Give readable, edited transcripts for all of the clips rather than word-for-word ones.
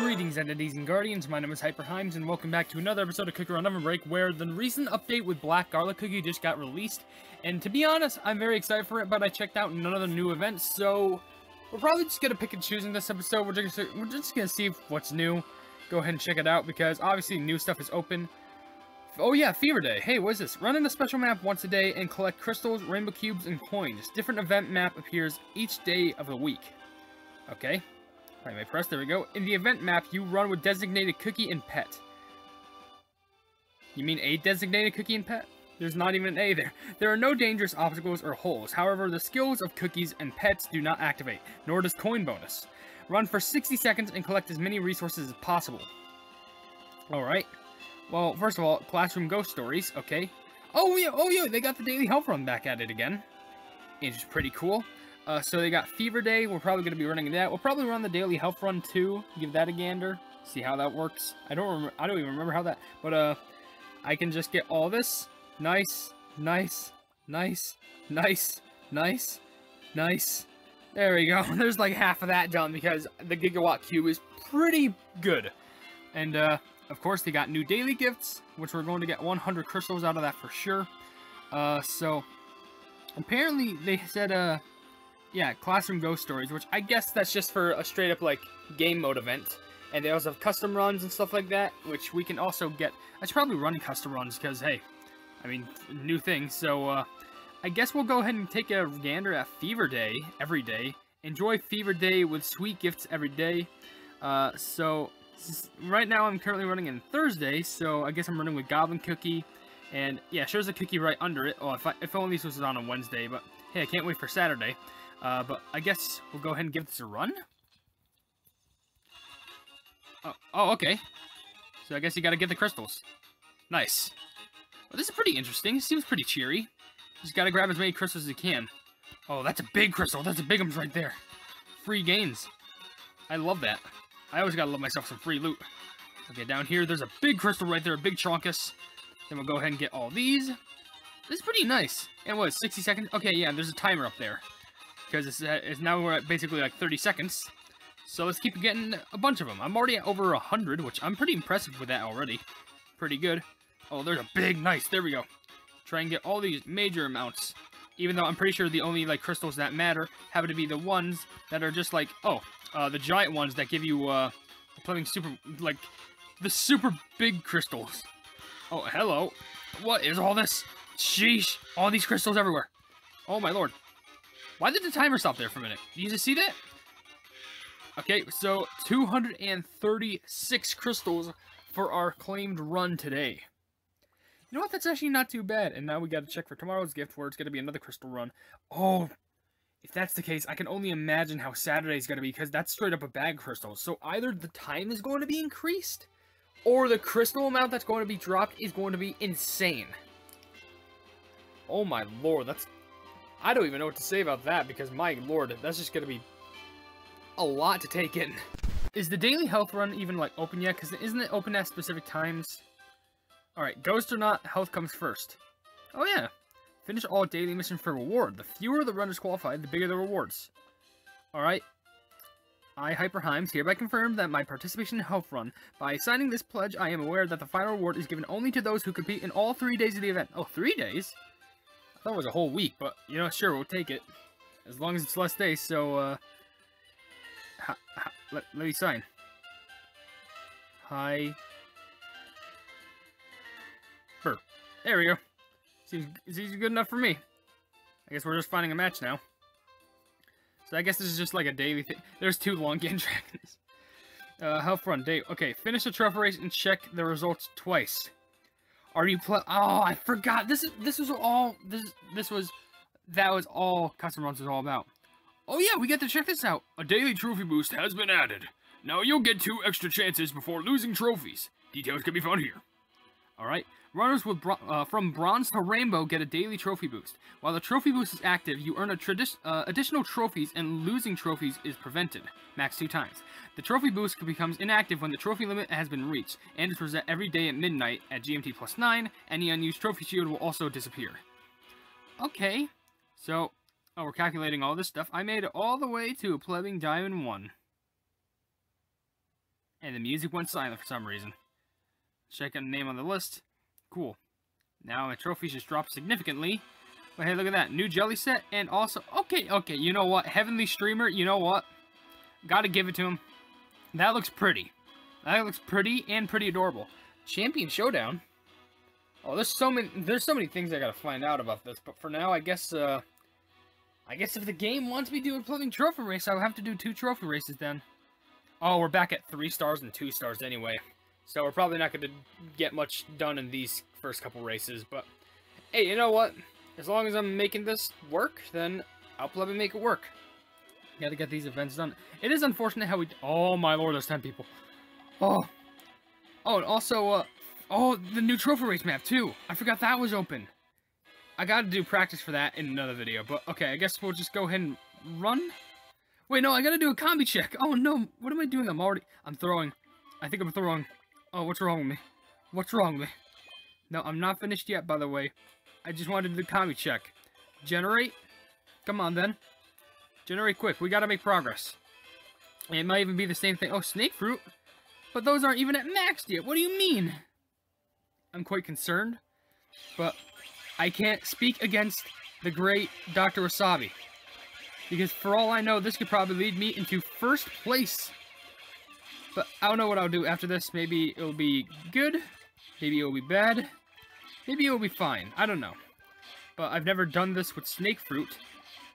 Greetings, entities and guardians. My name is HyperHimes, and welcome back to another episode of Cookie Run: OvenBreak, where the recent update with Black Garlic Cookie just got released. And to be honest, I'm very excited for it, but I checked out none of the new events, so we're probably just gonna pick and choose in this episode. We're just gonna see what's new. Go ahead and check it out because obviously new stuff is open. Oh yeah, Fever Day. Hey, what is this? Run in a special map once a day and collect crystals, rainbow cubes, and coins. Different event map appears each day of the week. Okay. Anyway, press, there we go. In the event map, you run with designated cookie and pet. You mean a designated cookie and pet? There's not even an A there. There are no dangerous obstacles or holes. However, the skills of cookies and pets do not activate, nor does coin bonus. Run for 60 seconds and collect as many resources as possible. Alright. Well, first of all, Classroom Ghost Stories, okay. Oh yeah, they got the daily health run back at it again. It's just pretty cool. So they got Fever Day, we're probably going to be running that. We'll probably run the daily health run too, give that a gander, see how that works. I don't even remember how that, but I can just get all this. Nice. There we go, there's like half of that done because the Gigawatt Cube is pretty good. And of course they got new daily gifts, which we're going to get 100 crystals out of that for sure. So apparently they said, yeah, Classroom Ghost Stories, which I guess that's just for a straight-up, like, game mode event. And they also have custom runs and stuff like that, which we can also get. I should probably run custom runs, because, hey, I mean, new things. So, I guess we'll go ahead and take a gander at Fever Day every day. Enjoy Fever Day with sweet gifts every day. So, right now I'm currently running in Thursday, so I guess I'm running with Goblin Cookie. And, yeah, shows the cookie right under it. Oh, if only this was on a Wednesday, but, hey, I can't wait for Saturday. But I guess we'll go ahead and give this a run. Oh, okay. So I guess you gotta get the crystals. Nice. Well, this is pretty interesting. It seems pretty cheery. Just gotta grab as many crystals as you can. Oh, that's a big crystal. That's a big one right there. Free gains. I love that. I always gotta love myself some free loot. Okay, down here, there's a big crystal right there, a big chonkus. Then we'll go ahead and get all these. This is pretty nice. And what, 60 seconds? Okay, yeah, there's a timer up there. Because it's now we're at basically like 30 seconds. So let's keep getting a bunch of them. I'm already at over 100, which I'm pretty impressive with that already. Pretty good. Oh, there's a big, nice, there we go. Try and get all these major amounts. Even though I'm pretty sure the only like crystals that matter happen to be the ones that are just like, the giant ones that give you, playing super, like, the super big crystals. Oh, hello. What is all this? Sheesh, all these crystals everywhere. Oh my lord. Why did the timer stop there for a minute? Did you just see that? Okay, so 236 crystals for our claimed run today. You know what? That's actually not too bad. And now we got to check for tomorrow's gift where it's going to be another crystal run. Oh, if that's the case, I can only imagine how Saturday's going to be because that's straight up a bag of crystals. So either the time is going to be increased or the crystal amount that's going to be dropped is going to be insane. Oh my lord, that's... I don't even know what to say about that because, my lord, that's just going to be a lot to take in. Is the daily health run even, like, open yet? Because isn't it open at specific times? Alright, ghost or not, health comes first. Oh, yeah. Finish all daily missions for reward. The fewer the runners qualified, the bigger the rewards. Alright. I, HyperHimes, hereby confirm that my participation in health run. By signing this pledge, I am aware that the final reward is given only to those who compete in all 3 days of the event. Oh, 3 days? I thought it was a whole week, but, you know, sure, we'll take it. As long as it's less days, so, let me sign. Hi. Burp. There we go. Seems good enough for me. I guess we're just finding a match now. So I guess this is just like a daily thing. There's two long game dragons. Health run, day. Okay, finish the trophy race and check the results twice. Are you play? Oh, I forgot. That was all custom runs was all about. Oh yeah, we get to check this out. A daily trophy boost has been added. Now you'll get 2 extra chances before losing trophies. Details can be found here. All right, runners with from bronze to rainbow get a daily trophy boost. While the trophy boost is active, you earn additional trophies, and losing trophies is prevented. Max 2 times. The trophy boost becomes inactive when the trophy limit has been reached, and is reset every day at midnight at GMT+9. Any unused trophy shield will also disappear. Okay, so we're calculating all this stuff. I made it all the way to a plebing diamond 1. And the music went silent for some reason. Check out the name on the list. Cool. Now my trophies just dropped significantly. But hey, look at that. New jelly set. And also, okay, you know what? Heavenly Streamer, you know what? Gotta give it to him. That looks pretty. That looks pretty and pretty adorable. Champion Showdown. Oh, there's so many things I gotta find out about this. But for now, I guess if the game wants me to do a plumbing trophy race, I'll have to do 2 trophy races then. Oh, we're back at 3 stars and 2 stars anyway. So we're probably not gonna get much done in these first couple races. But hey, you know what? As long as I'm making this work, then I'll probably make it work. Gotta get these events done. It is unfortunate how we... Oh, my lord, there's 10 people. Oh. Oh, and also, the new trophy race map, too. I forgot that was open. I gotta do practice for that in another video. But, okay, I guess we'll just go ahead and run. Wait, no, I gotta do a combi check. Oh, no, what am I doing? I'm throwing. I think I'm throwing. Oh, what's wrong with me? What's wrong with me? No, I'm not finished yet, by the way. I just wanted to do the combi check. Generate. Come on, then. Generate quick. We gotta make progress. It might even be the same thing. Oh, snake fruit? But those aren't even at max yet. What do you mean? I'm quite concerned. But I can't speak against the great Dr. Wasabi. Because for all I know, this could probably lead me into first place. But I don't know what I'll do after this. Maybe it'll be good. Maybe it'll be bad. Maybe it'll be fine. I don't know. But I've never done this with snake fruit.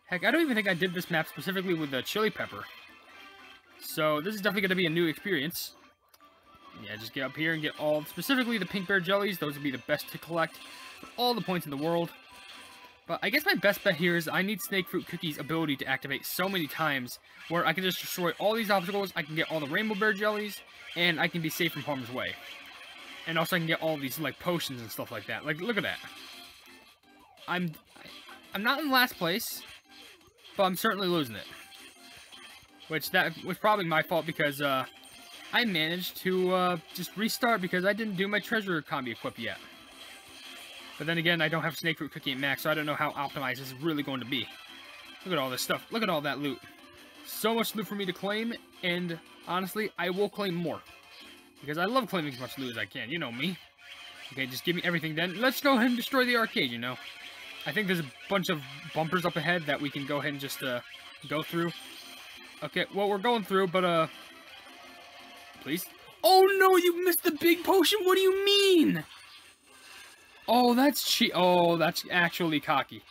Heck, I don't even think I did this map specifically with the chili pepper. So this is definitely going to be a new experience. Yeah, just get up here and get all, specifically the pink bear jellies. Those would be the best to collect for all the points in the world. But I guess my best bet here is I need Snake Fruit Cookie's ability to activate so many times where I can just destroy all these obstacles, I can get all the rainbow bear jellies, and I can be safe from harm's way. And also I can get all these, like, potions and stuff like that. Like, look at that. I'm not in last place, but I'm certainly losing it. Which, that was probably my fault because, I managed to, just restart because I didn't do my treasure combi equip yet. But then again, I don't have Snake Fruit Cookie at max, so I don't know how optimized this is really going to be. Look at all this stuff. Look at all that loot. So much loot for me to claim, and honestly, I will claim more. Because I love claiming as much loot as I can, you know me. Okay, just give me everything then. Let's go ahead and destroy the arcade, you know. I think there's a bunch of bumpers up ahead that we can go ahead and just, go through. Okay, well, we're going through, but, please? Oh, no, you missed the big potion! What do you mean? Oh, that's cheat. Oh, that's actually cocky.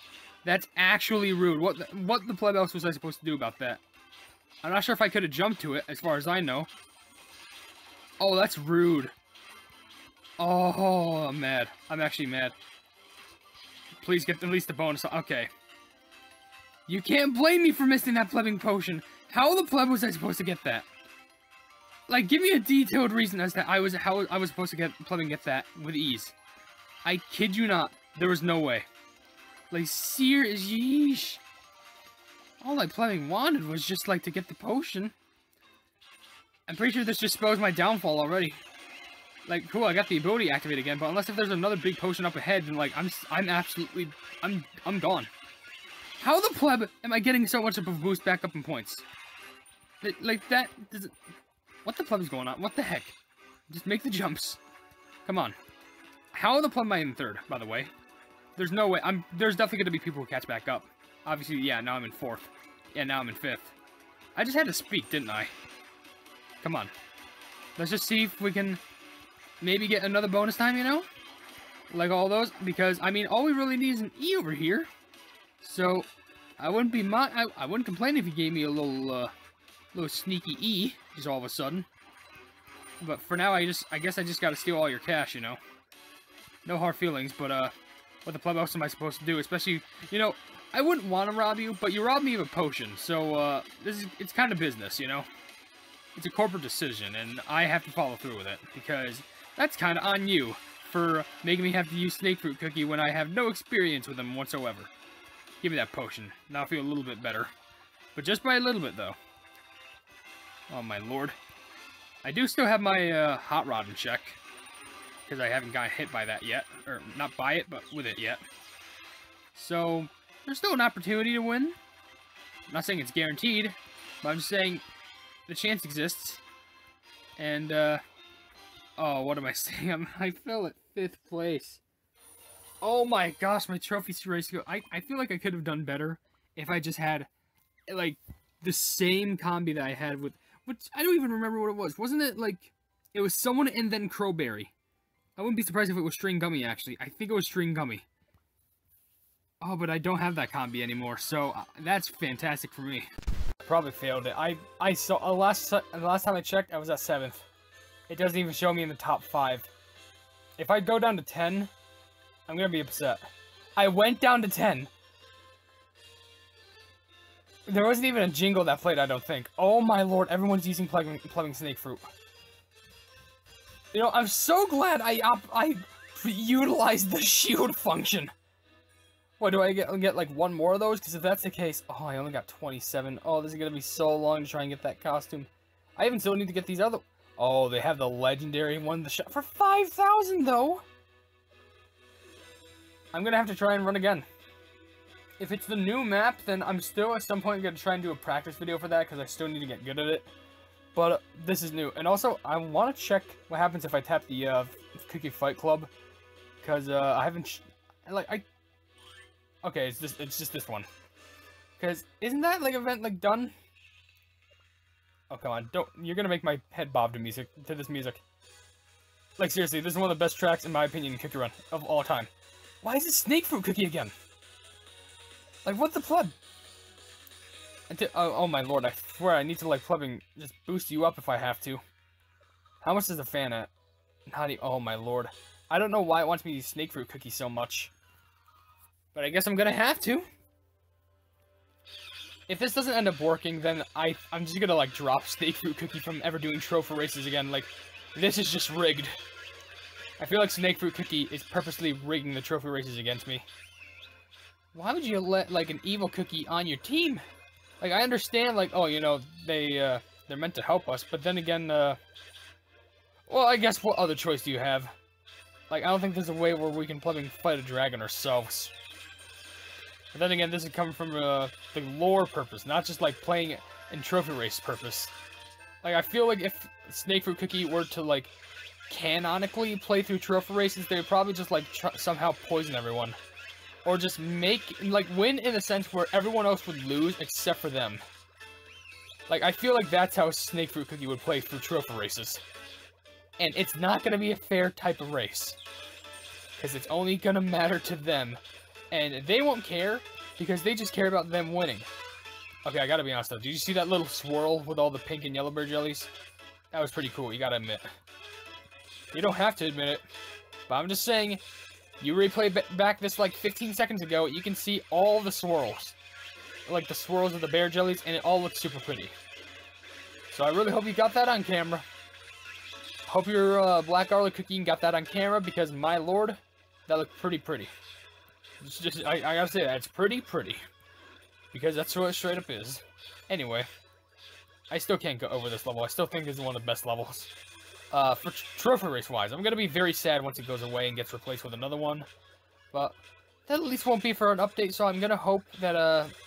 That's actually rude. What the pleb else was I supposed to do about that? I'm not sure if I could have jumped to it, as far as I know. Oh, that's rude. Oh, I'm mad. I'm actually mad. Please get at least a bonus. Okay. You can't blame me for missing that plebbing potion. How the pleb was I supposed to get that? Like, give me a detailed reason as to how I was supposed to get that with ease. I kid you not, there was no way. Like, serious, yeesh. All I playing wanted was just, like, to get the potion. I'm pretty sure this just spells my downfall already. Like, cool, I got the ability to activate again, but unless if there's another big potion up ahead, then, like, I'm absolutely gone. How the pleb am I getting so much of a boost back up in points? Like, that, what the pleb is going on? What the heck? Just make the jumps. Come on. How the pleb am I in third, by the way? There's no way. There's definitely going to be people who catch back up. Obviously, yeah, now I'm in fourth. Yeah, now I'm in fifth. I just had to speak, didn't I? Come on. Let's just see if we can maybe get another bonus time, you know? Like all those. Because, I mean, all we really need is an E over here. So, I wouldn't complain if you gave me a little sneaky E, just all of a sudden. But for now, I guess I just got to steal all your cash, you know? No hard feelings, but, what the pleb else am I supposed to do? Especially, you know, I wouldn't want to rob you, but you robbed me of a potion, so, it's kind of business, you know? It's a corporate decision, and I have to follow through with it, because that's kind of on you for making me have to use Snake Fruit Cookie when I have no experience with him whatsoever. Give me that potion. Now I'll feel a little bit better. But just by a little bit, though. Oh, my lord. I do still have my, hot rod in check. Because I haven't gotten hit by that yet. Or, not by it, but with it yet. So, there's still an opportunity to win. I'm not saying it's guaranteed, but I'm just saying the chance exists. And, oh, what am I saying? I fell at 5th place. Oh my gosh, my trophies race go. I feel like I could have done better if I just had, like, the same combi that I had with... Which, I don't even remember what it was. Wasn't it, like... It was someone and then Crowberry. I wouldn't be surprised if it was String Gummy, actually. I think it was String Gummy. Oh, but I don't have that combi anymore, so that's fantastic for me. Probably failed it. I saw... last time I checked, I was at 7th. It doesn't even show me in the top 5. If I go down to 10, I'm gonna be upset. I went down to 10. There wasn't even a jingle that played, I don't think. Oh my lord, everyone's using plumbing snake fruit. You know, I'm so glad I utilized the shield function. What, do I get like one more of those? Because if that's the case... Oh, I only got 27. Oh, this is gonna be so long to try and get that costume. I even still need to get these other... Oh, they have the legendary one, the shot for 5,000 though. I'm gonna have to try and run again. If it's the new map, then I'm still at some point gonna try and do a practice video for that because I still need to get good at it. But this is new, and also I want to check what happens if I tap the Cookie Fight Club, because I haven't okay, it's just this one. Because isn't that like event like done? Oh come on, don't, you're gonna make my head bob to this music. Like seriously, this is one of the best tracks in my opinion in Cookie Run of all time. Why is it Snake Fruit Cookie again? Like what the pleb? Oh my lord, I swear I need to like plebbing just boost you up if I have to. How much is the fan at? Not even, oh my lord. I don't know why it wants me to use Snake Fruit Cookie so much. But I guess I'm gonna have to. If this doesn't end up working, then I'm just gonna, like, drop Snake Fruit Cookie from ever doing trophy races again. Like, this is just rigged. I feel like Snake Fruit Cookie is purposely rigging the trophy races against me. Why would you let, like, an evil cookie on your team? Like, I understand, like, oh, you know, they're meant to help us. But then again, well, I guess what other choice do you have? Like, I don't think there's a way where we can plug and fight a dragon ourselves. But then again, this is coming from the lore purpose, not just like playing in trophy race purpose. Like I feel like if Snake Fruit Cookie were to like canonically play through trophy races, they'd probably just like somehow poison everyone, or just make like win in a sense where everyone else would lose except for them. Like I feel like that's how Snake Fruit Cookie would play through trophy races, and it's not gonna be a fair type of race, because it's only gonna matter to them. And they won't care, because they just care about them winning. Okay, I gotta be honest though. Did you see that little swirl with all the pink and yellow bird jellies? That was pretty cool, you gotta admit. You don't have to admit it. But I'm just saying, you replay back this like 15 seconds ago, you can see all the swirls. Like the swirls of the bear jellies, and it all looks super pretty. So I really hope you got that on camera. Hope your Black Garlic Cookie got that on camera, because my lord, that looked pretty pretty. It's just, I gotta say that, it's pretty pretty. Because that's what it straight up is. Anyway, I still can't go over this level. I still think this is one of the best levels. For trophy race-wise, I'm gonna be very sad once it goes away and gets replaced with another one. But that at least won't be for an update, so I'm gonna hope that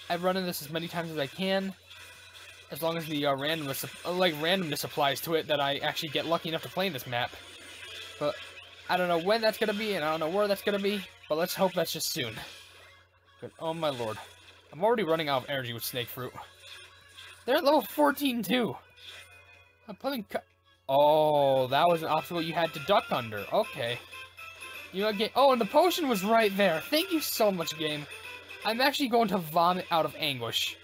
I run in this as many times as I can. As long as the randomness applies to it, that I actually get lucky enough to play in this map. But I don't know when that's gonna be, and I don't know where that's gonna be. But let's hope that's just soon. But oh my lord. I'm already running out of energy with Snake Fruit. They're at level 14 too. I'm putting... Oh, that was an obstacle you had to duck under. Okay. You know, okay. Oh, and the potion was right there. Thank you so much, game. I'm actually going to vomit out of anguish.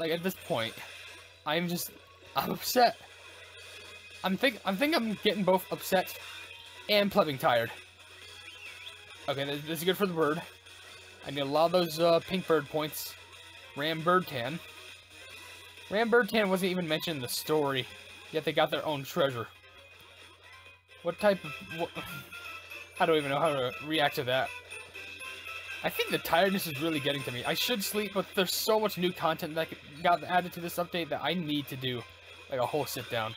Like, at this point. I'm just... I'm upset. I think I'm getting both upset and plebbing tired. Okay, this is good for the bird. I need a lot of those pink bird points. Ram Bird Tan. Ram Bird Tan wasn't even mentioned in the story, yet they got their own treasure. What type of... What, I don't even know how to react to that. I think the tiredness is really getting to me. I should sleep, but there's so much new content that got added to this update that I need to do like a whole sit down.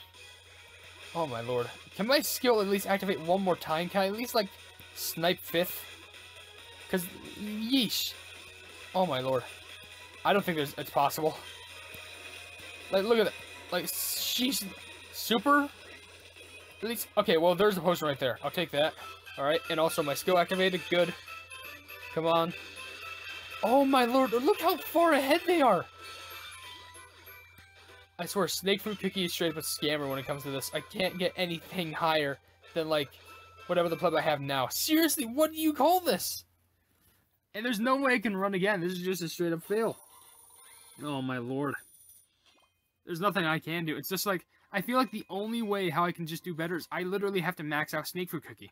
Oh my lord. Can my skill at least activate one more time? Can I at least like... Snipe 5th? Because, yeesh. Oh my lord. I don't think it's possible. Like, look at that. Like, she's super At least, okay, well, there's a potion right there. I'll take that. Alright, and also my skill activated. Good. Come on. Oh, my lord. Look how far ahead they are. I swear, Snake Fruit Cookie is straight up a scammer when it comes to this. I can't get anything higher than, like, whatever the pleb I have now. Seriously, what do you call this? And there's no way I can run again. This is just a straight up fail. Oh, my lord. There's nothing I can do. It's just like, I feel like the only way how I can just do better is I literally have to max out Snake Fruit Cookie.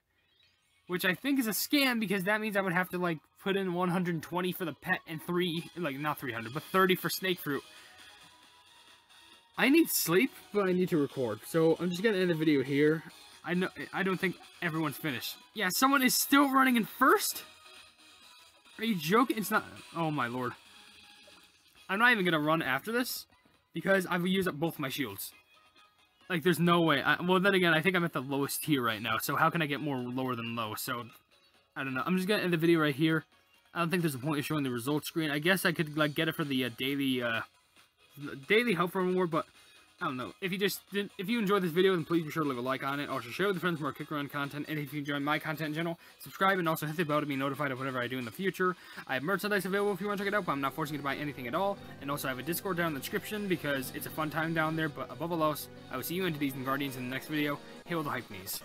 Which I think is a scam, because that means I would have to, like, put in 120 for the pet and 30 for Snake Fruit. I need sleep, but I need to record. So I'm just going to end the video here. I don't think everyone's finished. Yeah, someone is still running in first? Are you joking? It's not... Oh, my lord. I'm not even going to run after this, because I've used up both my shields. Like, there's no way. Well, then again, I think I'm at the lowest tier right now, so how can I get more lower than low? So, I don't know. I'm just going to end the video right here. I don't think there's a point in showing the results screen. I guess I could, like, get it for the daily help reward, but I don't know. If you enjoyed this video, then please be sure to leave a like on it. Also, share with your friends more Kick Run content, and if you enjoy my content channel, subscribe and also hit the bell to be notified of whatever I do in the future. I have merchandise available if you want to check it out, but I'm not forcing you to buy anything at all. And also, I have a Discord down in the description because it's a fun time down there. But above all else, I will see you entities and guardians in the next video. Hail the Hypenese.